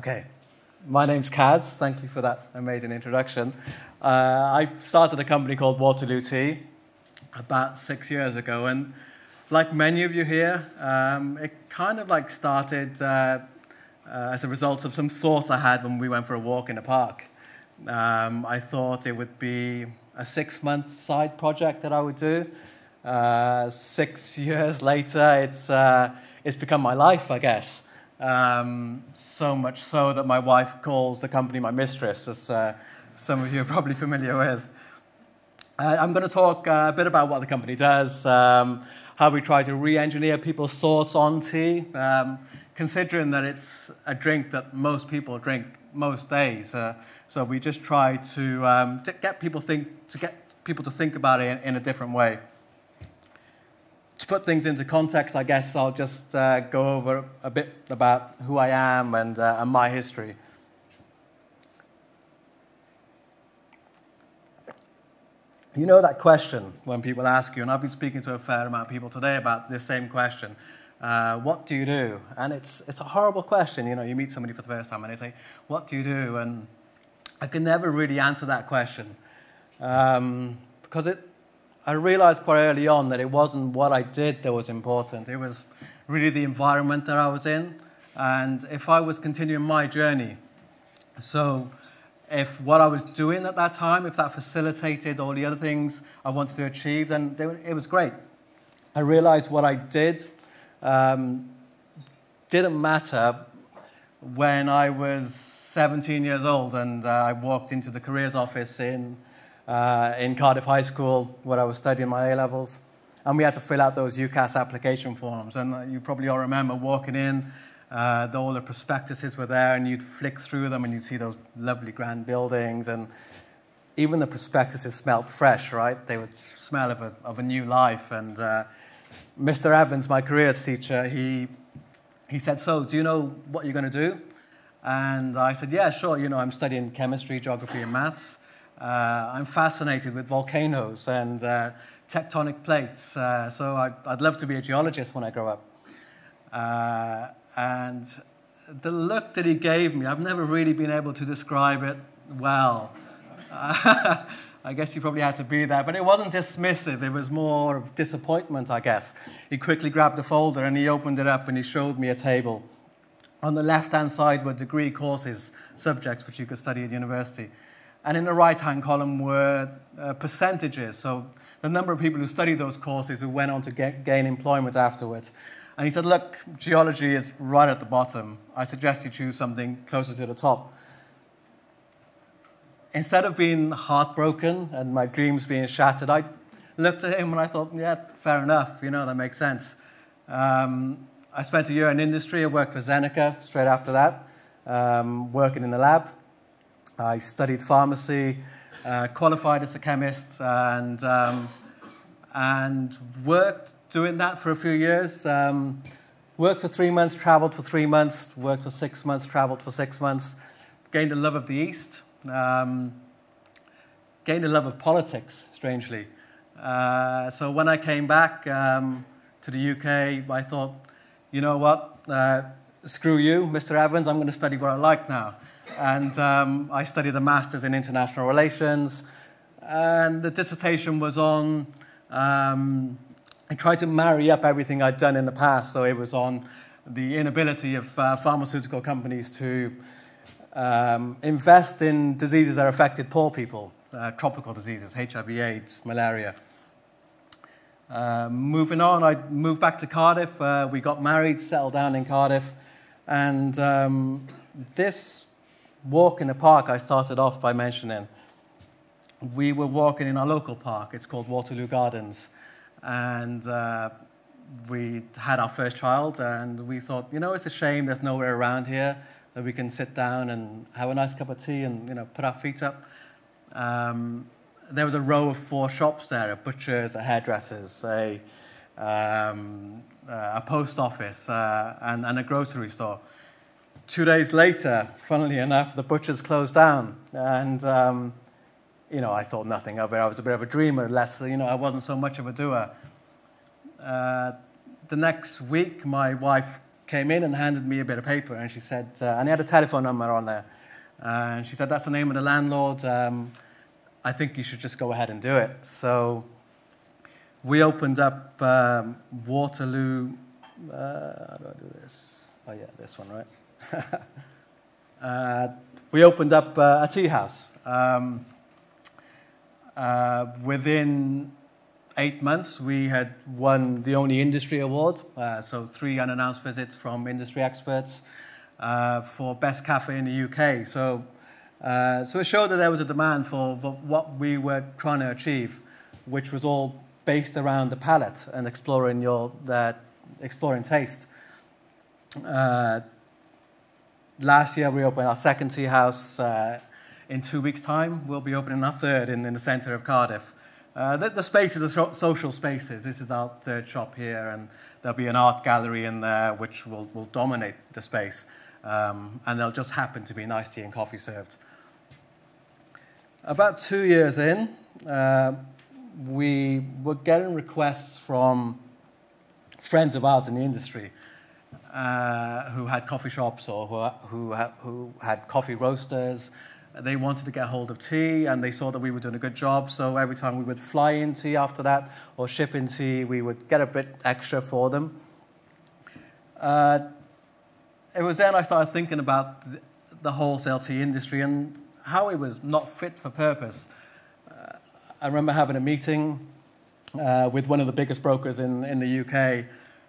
Okay, my name's Kaz. Thank you for that amazing introduction. I started a company called Waterloo Tea about 6 years ago, and like many of you here, it kind of like started as a result of some thoughts I had when we went for a walk in a park. I thought it would be a 6-month side project that I would do. 6 years later, it's become my life, I guess. So much so that my wife calls the company my mistress, as some of you are probably familiar with. I'm going to talk a bit about what the company does, how we try to re-engineer people's thoughts on tea, considering that it's a drink that most people drink most days. So we just try to get people to think about it in a different way. To put things into context, I guess I'll just go over a bit about who I am and my history. You know that question when people ask you, and I've been speaking to a fair amount of people today about this same question, what do you do? And it's a horrible question. You know, you meet somebody for the first time and they say, what do you do? And I can never really answer that question because I realized quite early on that it wasn't what I did that was important. It was really the environment that I was in, and if I was continuing my journey. So if what I was doing at that time, if that facilitated all the other things I wanted to achieve, then it was great. I realized what I did didn't matter when I was 17 years old, and I walked into the careers office in Cardiff High School, where I was studying my A-levels, and we had to fill out those UCAS application forms. And you probably all remember walking in, all the prospectuses were there, and you'd flick through them, and you'd see those lovely grand buildings, and even the prospectuses smelled fresh, right? They would smell of a new life. And Mr. Evans, my careers teacher, he said, "So, do you know what you're going to do?" And I said, "Yeah, sure. You know, I'm studying chemistry, geography, and maths. I'm fascinated with volcanoes and tectonic plates, so I'd love to be a geologist when I grow up." And the look that he gave me, I've never really been able to describe it well. I guess you probably had to be there, but it wasn't dismissive. It was more of disappointment, I guess. He quickly grabbed a folder and he opened it up and he showed me a table. On the left-hand side were degree courses, subjects which you could study at university. And in the right-hand column were percentages, so the number of people who studied those courses who went on to gain employment afterwards. And he said, "Look, geology is right at the bottom. I suggest you choose something closer to the top." Instead of being heartbroken and my dreams being shattered, I looked at him and I thought, yeah, fair enough, you know, that makes sense. I spent a year in industry. I worked for Zeneca straight after that, working in the lab. I studied pharmacy, qualified as a chemist, and worked doing that for a few years. Worked for 3 months, traveled for 3 months, worked for 6 months, traveled for 6 months, gained a love of the East, gained a love of politics, strangely. So when I came back to the UK, I thought, you know what, screw you, Mr. Evans, I'm going to study what I like now. And I studied a master's in international relations, and the dissertation was on, I tried to marry up everything I'd done in the past, so it was on the inability of pharmaceutical companies to invest in diseases that affected poor people, tropical diseases, HIV, AIDS, malaria. Moving on, I moved back to Cardiff, we got married, settled down in Cardiff, and this walk in the park I started off by mentioning. We were walking in our local park, it's called Waterloo Gardens, and we had our first child, and we thought, you know, it's a shame there's nowhere around here that we can sit down and have a nice cup of tea and, you know, put our feet up. There was a row of 4 shops there, a butcher's, a hairdresser's, a post office, and a grocery store. 2 days later, funnily enough, the butcher's closed down, and you know, I thought nothing of it. I was a bit of a dreamer, less, you know, I wasn't so much of a doer. The next week, my wife came in and handed me a bit of paper, and she said, and it had a telephone number on there, and she said, that's the name of the landlord, I think you should just go ahead and do it. So we opened up Waterloo, how do I do this? Oh yeah, this one, right? We opened up a tea house. Within 8 months, we had won the only industry award, so 3 unannounced visits from industry experts for best cafe in the UK. So, so it showed that there was a demand for what we were trying to achieve, which was all based around the palate and exploring your exploring taste. Last year, we opened our 2nd tea house. In 2 weeks' time, we'll be opening our 3rd in the centre of Cardiff. The spaces are social spaces. This is our 3rd shop here, and there'll be an art gallery in there which will dominate the space. And there'll just happen to be nice tea and coffee served. About 2 years in, we were getting requests from friends of ours in the industry who had coffee shops or who had coffee roasters. They wanted to get hold of tea, and they saw that we were doing a good job, so every time we would fly in tea after that or ship in tea, we would get a bit extra for them. It was then I started thinking about the wholesale tea industry and how it was not fit for purpose. I remember having a meeting with one of the biggest brokers in the UK,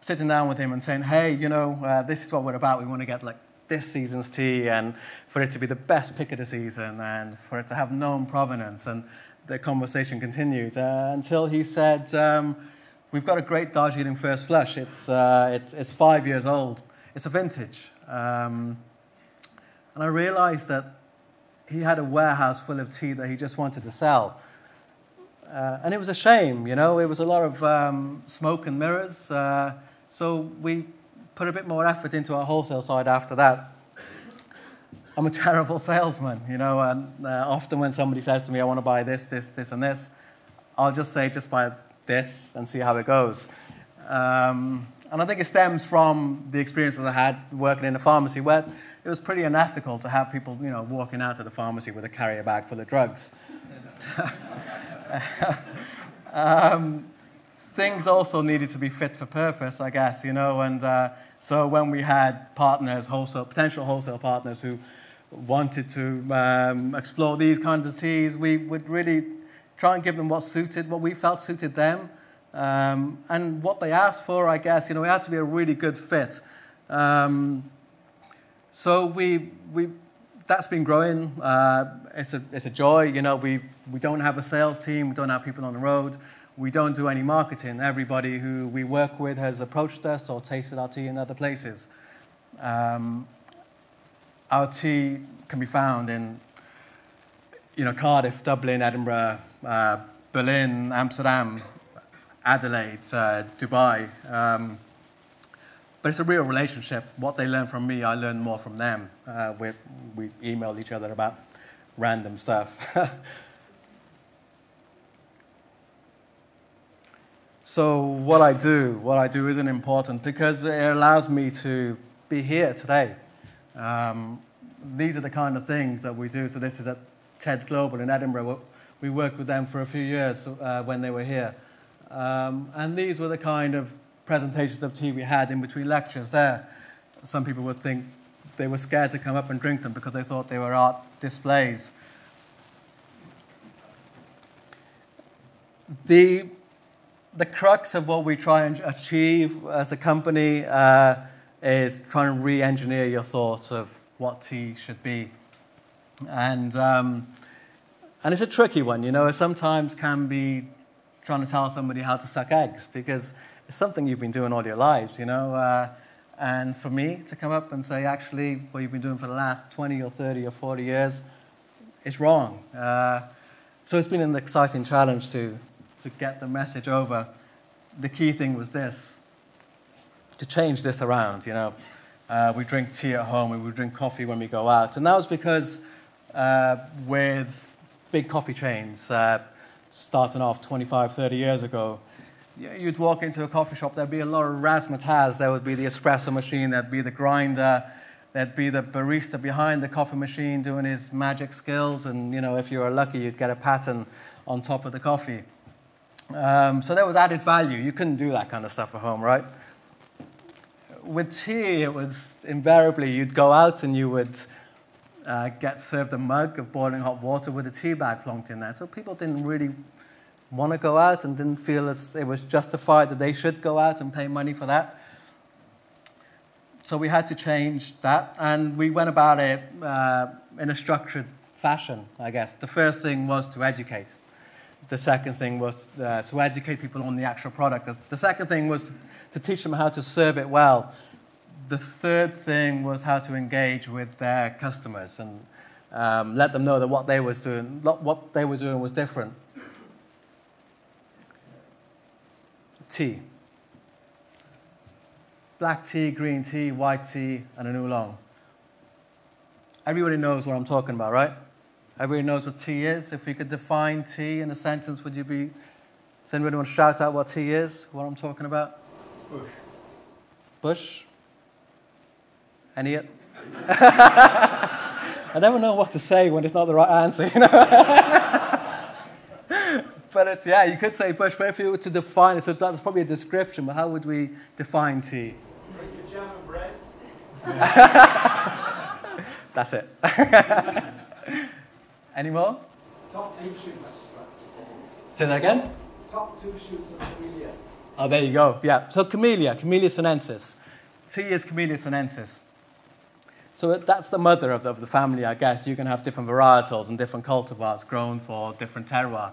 sitting down with him and saying, hey, you know, this is what we're about. We want to get like this season's tea, and for it to be the best pick of the season, and for it to have known provenance. And the conversation continued until he said, we've got a great Darjeeling First Flush. It's 5 years old. It's a vintage. And I realized that he had a warehouse full of tea that he just wanted to sell. And it was a shame, you know. It was a lot of smoke and mirrors. So we put a bit more effort into our wholesale side after that. I'm a terrible salesman, you know, and often when somebody says to me, I want to buy this, this, this, and this, I'll just say, just buy this and see how it goes. And I think it stems from the experience that I had working in a pharmacy, where it was pretty unethical to have people, you know, walking out of the pharmacy with a carrier bag full of drugs. Things also needed to be fit for purpose, I guess, you know, and so when we had partners, potential wholesale partners who wanted to explore these kinds of teas, we would really try and give them what suited, what we felt suited them, and what they asked for, I guess, you know, it had to be a really good fit. So that's been growing. It's a joy, you know, we don't have a sales team, we don't have people on the road. We don't do any marketing. Everybody who we work with has approached us or tasted our tea in other places. Our tea can be found in, you know, Cardiff, Dublin, Edinburgh, Berlin, Amsterdam, Adelaide, Dubai. But it's a real relationship. What they learn from me, I learn more from them. We emailed each other about random stuff. So what I do isn't important because it allows me to be here today. These are the kind of things that we do. So this is at TED Global in Edinburgh. We worked with them for a few years when they were here. And these were the kind of presentations of tea we had in between lectures there. Some people would think they were scared to come up and drink them because they thought they were art displays. The crux of what we try and achieve as a company is trying to re-engineer your thoughts of what tea should be. And it's a tricky one, you know. It sometimes can be trying to tell somebody how to suck eggs because it's something you've been doing all your lives, you know. And for me to come up and say, actually, what you've been doing for the last 20 or 30 or 40 years is wrong. So it's been an exciting challenge to get the message over. The key thing was this, to change this around, you know. We drink tea at home, and we drink coffee when we go out. And that was because with big coffee chains, starting off 25, 30 years ago, You'd walk into a coffee shop, there'd be a lot of razzmatazz. There would be the espresso machine, there'd be the grinder, there'd be the barista behind the coffee machine doing his magic skills, and, you know, if you were lucky, you'd get a pattern on top of the coffee. So there was added value. You couldn't do that kind of stuff at home, right? With tea, it was invariably you'd go out and you would get served a mug of boiling hot water with a tea bag plonked in there. So people didn't really want to go out and didn't feel as it was justified that they should go out and pay money for that. So we had to change that, and we went about it in a structured fashion, I guess. The first thing was to educate. The second thing was to educate people on the actual product. The second thing was to teach them how to serve it well. The third thing was how to engage with their customers and let them know that what they were doing was different. Tea. Black tea, green tea, white tea, and an oolong. Everybody knows what I'm talking about, right? Everybody knows what tea is. If you could define tea in a sentence, would you be... Does anybody want to shout out what tea is, what I'm talking about? Bush. Bush? Any it? I never know what to say when it's not the right answer, you know? But it's, yeah, you could say bush, but if you were to define it, so that's probably a description, but how would we define tea? Drink the jam and bread. That's it. Any more? Top two shoes. Say that again? Top two shoes of camellia. Oh, there you go. Yeah. So camellia, Camellia sinensis. Tea is Camellia sinensis. So that's the mother of the family, I guess. You can have different varietals and different cultivars grown for different terroir.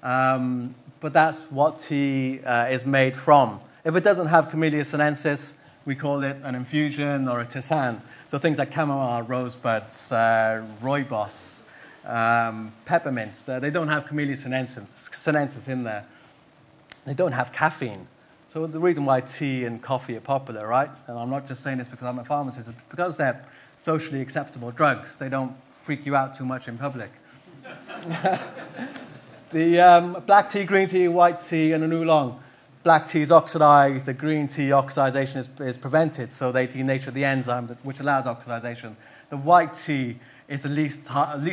But that's what tea is made from. If it doesn't have Camellia sinensis, we call it an infusion or a tisane. So things like chamomile, rosebuds, rooibos, peppermints. They don't have Camellia sinensis in there. They don't have caffeine. So the reason why tea and coffee are popular, right? And I'm not just saying this because I'm a pharmacist. It's because they're socially acceptable drugs. They don't freak you out too much in public. The black tea, green tea, white tea, and an oolong. Black tea is oxidized. The green tea oxidation is prevented, so they denature the enzyme which allows oxidization. The white tea is the least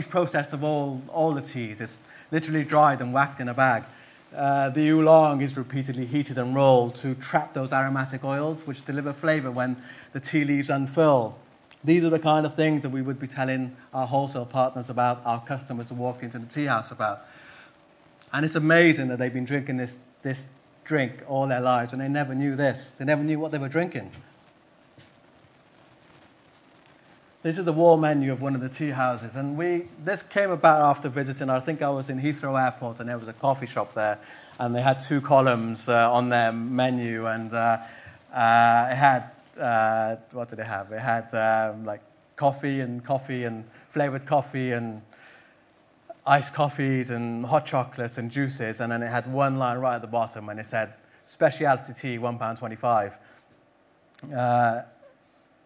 processed of all the teas. It's literally dried and whacked in a bag. The oolong is repeatedly heated and rolled to trap those aromatic oils which deliver flavor when the tea leaves unfurl. These are the kind of things that we would be telling our wholesale partners about, our customers who walked into the tea house about. And it's amazing that they've been drinking this drink all their lives and they never knew this. They never knew what they were drinking. This is the wall menu of one of the tea houses, and this came about after visiting. I think I was in Heathrow Airport, and there was a coffee shop there, and they had two columns on their menu, and it had, what did it have? It had like coffee and flavored coffee and iced coffees and hot chocolates and juices, and then it had one line right at the bottom, and it said, specialty tea, £1.25.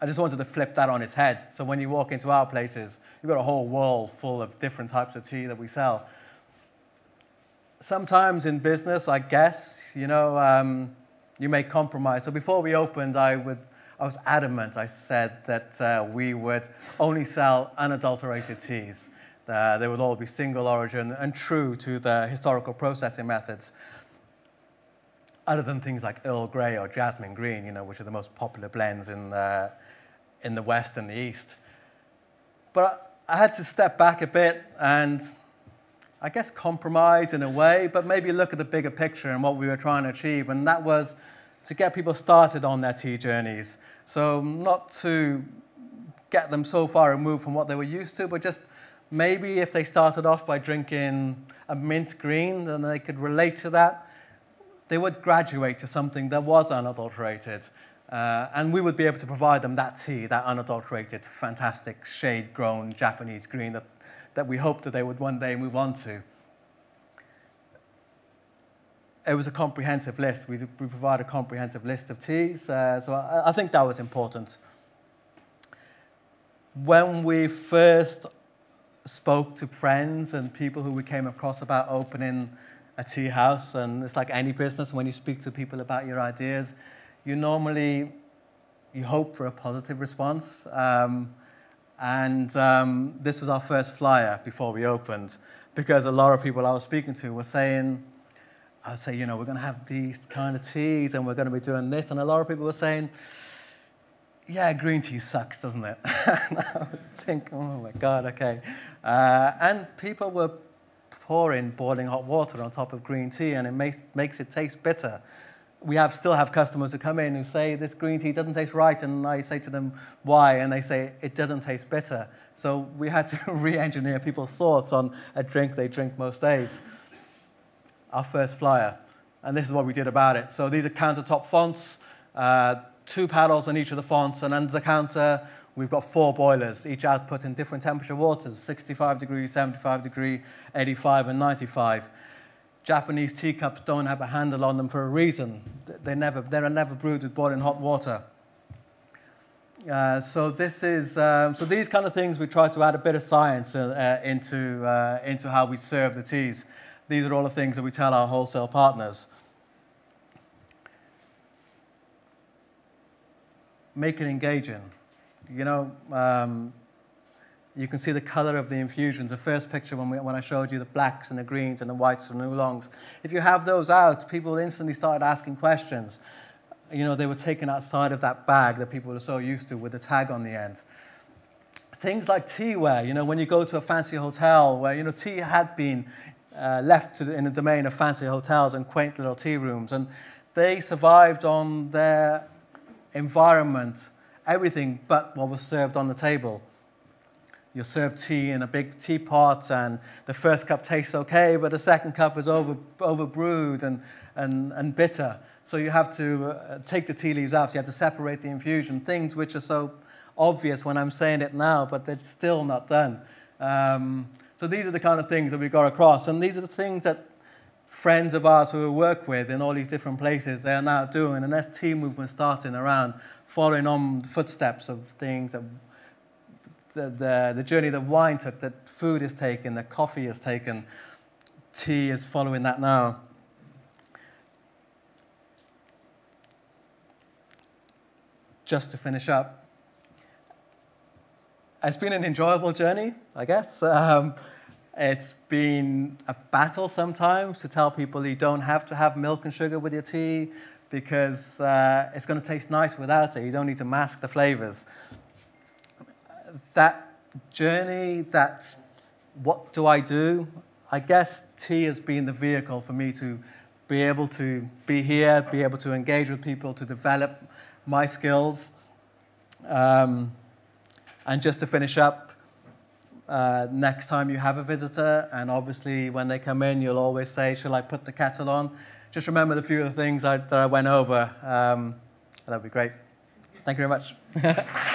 I just wanted to flip that on its head. So when you walk into our places, you've got a whole world full of different types of tea that we sell. Sometimes in business, I guess, you know, you make compromise. So before we opened, I was adamant. I said that we would only sell unadulterated teas. They would all be single origin and true to the historical processing methods. Other than things like Earl Grey or Jasmine Green, you know, which are the most popular blends in the West and the East. But I had to step back a bit and, I guess, compromise in a way, but maybe look at the bigger picture and what we were trying to achieve, and that was to get people started on their tea journeys. So not to get them so far removed from what they were used to, but just maybe if they started off by drinking a mint green, then they could relate to that. They would graduate to something that was unadulterated, and we would be able to provide them that tea, that unadulterated, fantastic, shade-grown Japanese green that we hoped that they would one day move on to. It was a comprehensive list. We provide a comprehensive list of teas, so I think that was important. When we first spoke to friends and people who we came across about opening a tea house, and it's like any business, when you speak to people about your ideas, you normally, you hope for a positive response. This was our first flyer before we opened, because a lot of people I was speaking to were saying, I would say, you know, we're going to have these kind of teas and we're going to be doing this. And a lot of people were saying, yeah, green tea sucks, doesn't it? And I would think, oh my God, okay. And people were pouring boiling hot water on top of green tea, and it makes it taste bitter. We still have customers who come in who say, this green tea doesn't taste right. And I say to them, why? And they say, it doesn't taste bitter. So we had to re-engineer people's thoughts on a drink they drink most days. Our first flyer, and this is what we did about it. So these are countertop fonts, 2 paddles on each of the fonts, and under the counter, we've got 4 boilers, each output in different temperature waters, 65 degrees, 75 degrees, 85 and 95. Japanese teacups don't have a handle on them for a reason. They are never brewed with boiling hot water. So these kind of things, we try to add a bit of science into how we serve the teas. These are all the things that we tell our wholesale partners. Make it engaging. You know, you can see the color of the infusions. The first picture when I showed you the blacks and the greens and the whites and the oolongs. If you have those out, people instantly started asking questions. You know, they were taken outside of that bag that people were so used to with the tag on the end. Things like teaware. You know, when you go to a fancy hotel where, you know, tea had been left in the domain of fancy hotels and quaint little tea rooms. And they survived on their environment, everything but what was served on the table. You're served tea in a big teapot, and the first cup tastes okay, but the second cup is overbrewed and bitter. So you have to take the tea leaves out, so you have to separate the infusion, things which are so obvious when I'm saying it now, but they're still not done. So these are the kind of things that we got across, and these are the things that friends of ours who we work with in all these different places, they are now doing, and there's tea movement starting around, following on the footsteps of things, that the journey that wine took, that food is taken, that coffee is taken, tea is following that now. Just to finish up, it's been an enjoyable journey, I guess. It's been a battle sometimes to tell people you don't have to have milk and sugar with your tea, because it's going to taste nice without it. You don't need to mask the flavors. That journey, that what do I do? I guess tea has been the vehicle for me to be able to be here, be able to engage with people, to develop my skills. And just to finish up, next time you have a visitor, and obviously when they come in, you'll always say, shall I put the kettle on? Just remember the few of the things that I went over. That'd be great. Thank you very much.